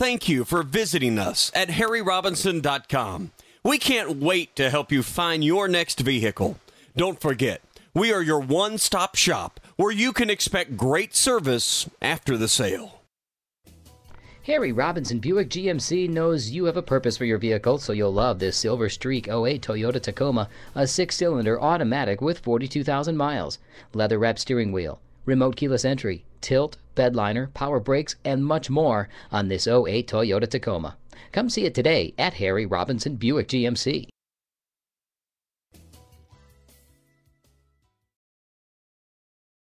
Thank you for visiting us at harryrobinson.com. We can't wait to help you find your next vehicle. Don't forget, we are your one-stop shop where you can expect great service after the sale. Harry Robinson Buick GMC knows you have a purpose for your vehicle, so you'll love this Silver Streak 08 Toyota Tacoma, a 6-cylinder automatic with 42,000 miles, leather-wrapped steering wheel, remote keyless entry, tilt, bedliner, power brakes, and much more on this 08 Toyota Tacoma. Come see it today at Harry Robinson Buick GMC.